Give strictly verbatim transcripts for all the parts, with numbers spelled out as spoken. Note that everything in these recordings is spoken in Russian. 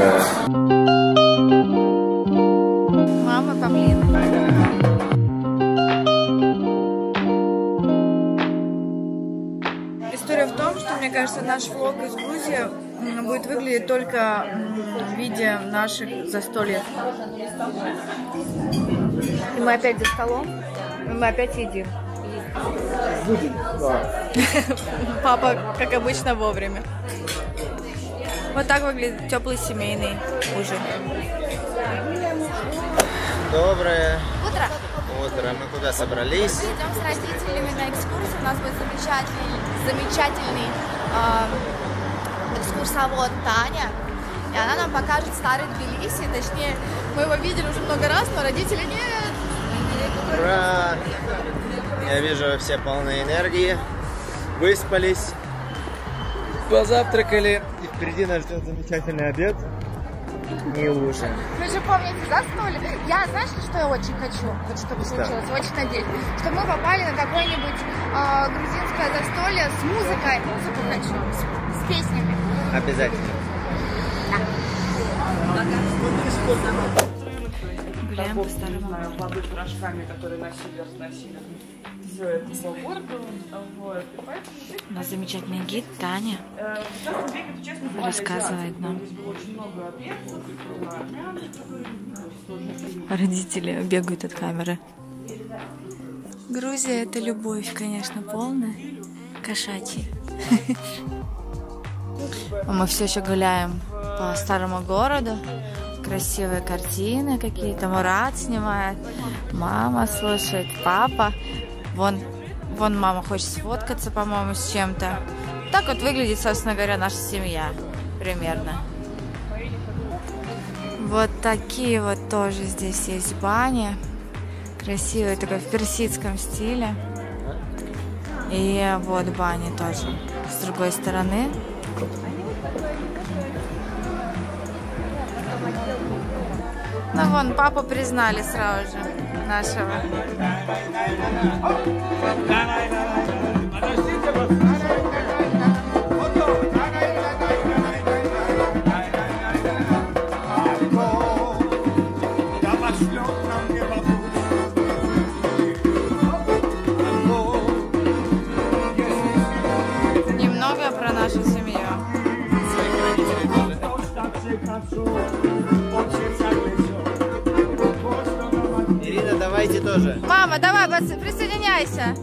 такая. Мама, помлин. История в том, что, мне кажется, наш влог из Грузии будет выглядеть только в виде наших застольев. И мы опять за столом, и мы опять едим. Будем, да. Папа, как обычно, вовремя. Вот так выглядит теплый семейный ужин. Доброе утро. Утро. Мы куда собрались? Мы идем с родителями на экскурсию. У нас будет замечательный, замечательный э, экскурсовод Таня. И она нам покажет старый Тбилиси. Точнее, мы его видели уже много раз, но родители нет. Ура! Я вижу, все полны энергии, выспались, позавтракали, и впереди нас ждет замечательный обед и ужин. Вы же помните, заснули? Я, знаешь, что я очень хочу, вот чтобы случилось, да. Очень надеюсь, что мы попали на какое-нибудь э, грузинское застолье с музыкой, музыку хочу, с, с песнями. Обязательно. Да. Гуляем по сторонам. Плоды порошками, которые носили, разносили. Все это по городу. Вот. У нас замечательный гид Таня рассказывает нам. Родители бегают от камеры. Грузия — это любовь, конечно, полная. Кошачья. Мы все еще гуляем по старому городу. Красивые картины какие-то, Мурат снимает, мама слушает, папа, вон, вон мама хочет сфоткаться, по-моему, с чем-то. Так вот выглядит, собственно говоря, наша семья примерно. Вот такие вот тоже здесь есть бани, красивые, такой в персидском стиле. И вот бани тоже с другой стороны. Ну вон, папу признали сразу же, нашего. Немного про нашу семью. Тоже. Мама, давай, присоединяйся.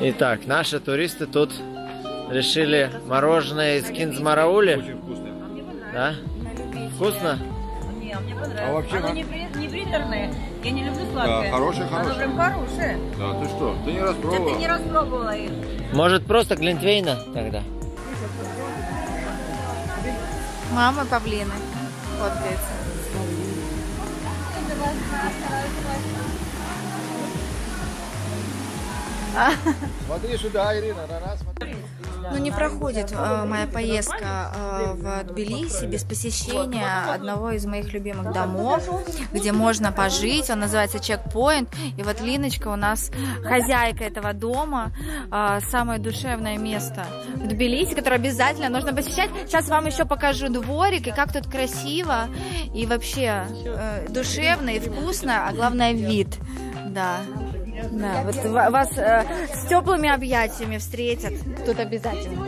Итак, наши туристы тут решили мороженое из Киндзмараули. Да? Вкусно? Не, мне понравилось. А вообще, оно не, не приторное. Я не люблю сладкое. Да, хорошее, хорошее. Оно прям хорошее. Да, ты что? Ты не распробовала? Да, ты не распробовала их. Может, просто глинтвейна тогда? Мама павлина. Вот это. Смотри сюда, Ирина. Ну, не проходит э, моя поездка э, в Тбилиси без посещения одного из моих любимых домов, где можно пожить. Он называется Чекпоинт. И вот Линочка у нас хозяйка этого дома. Э, самое душевное место в Тбилиси, которое обязательно нужно посещать. Сейчас вам еще покажу дворик и как тут красиво. И вообще э, душевно и вкусно, а главное вид. Да. Да, вот вас э, с теплыми объятиями встретят тут обязательно.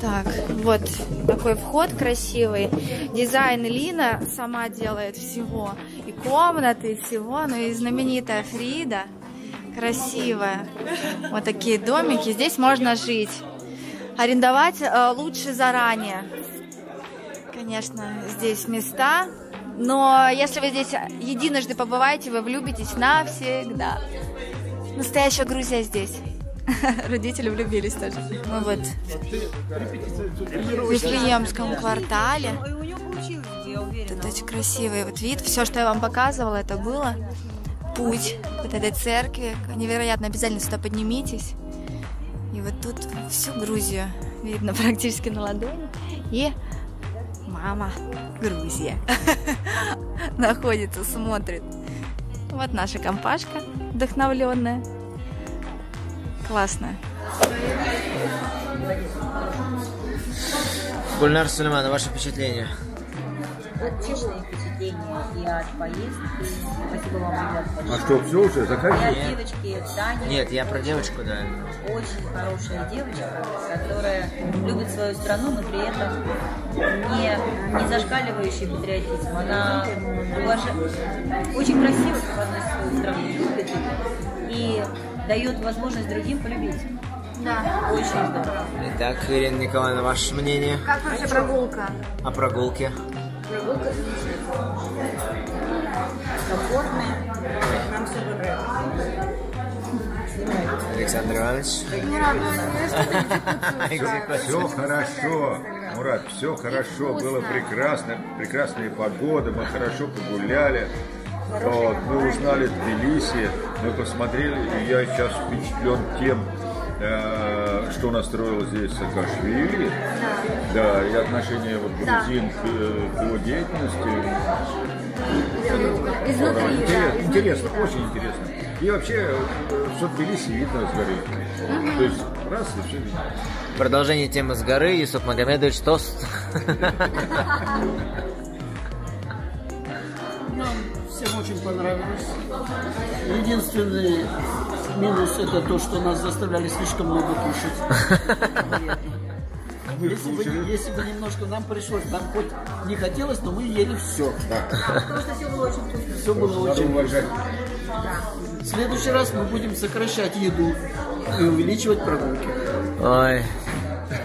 Так, вот такой вход красивый. Дизайн Лина сама делает всего. И комнаты, и всего. Ну и знаменитая Фрида. Красивая. Вот такие домики. Здесь можно жить. Арендовать э, лучше заранее. Конечно, здесь места. Но если вы здесь единожды побываете, вы влюбитесь навсегда. Настоящая Грузия здесь. Родители влюбились тоже. Мы вот в Вифлеемском квартале. Тут очень красивый вот вид. Все, что я вам показывала, это было. Путь вот этой церкви. Невероятно, обязательно сюда поднимитесь. И вот тут всю Грузию видно практически на ладони. И... мама Грузия находится, смотрит. Вот наша компашка вдохновленная. Классно. Гульнар Сулейман, ваше впечатление? Отличные впечатления и от поездки. Спасибо вам, ребята. А что, все уже? Заканчиваем? Нет. Девочки, Таня. Нет, я про девочку, да. Очень хорошая девочка, которая любит свою страну, но при этом не, не зашкаливающий патриотизм. Она уважает, очень красиво относится к свою страну, любит и дает возможность другим полюбить. Да. Очень здорово. Итак, Ирина Николаевна, ваше мнение? Как ваша прогулка? О прогулке? Прогулка комфортная, нам все нравится. Александр Иванович? Все хорошо, Мурат, все хорошо, было прекрасно, прекрасная погода, мы хорошо погуляли. Вот, мы узнали Тбилиси, мы посмотрели, и я сейчас впечатлен тем, э, что настроил здесь Саакашвили, да, и отношение вот, грузин к, к его деятельности. Изнутри, да. Интересно, очень интересно. И вообще, все Тбилиси видно с горы. Угу. То есть, раз и все видно. Продолжение темы с горы, Юсуп Магомедович, тост. Всем очень понравилось. Единственный минус — это то, что нас заставляли слишком много кушать. Если бы, если бы немножко нам пришлось, нам хоть не хотелось, но мы ели все. Потому что все было очень вкусно. Все было очень вкусно. В следующий раз мы будем сокращать еду и увеличивать прогулки. Ой,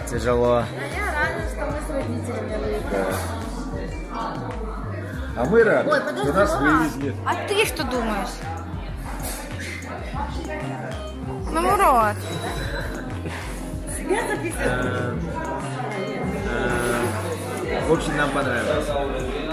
тяжело. Я рада, что мы с родителями. А мы рады, Ой, подожди, что нас вывезли. А ты что думаешь? Ну, Мурат. Себя записывай. В общем, нам понравилось.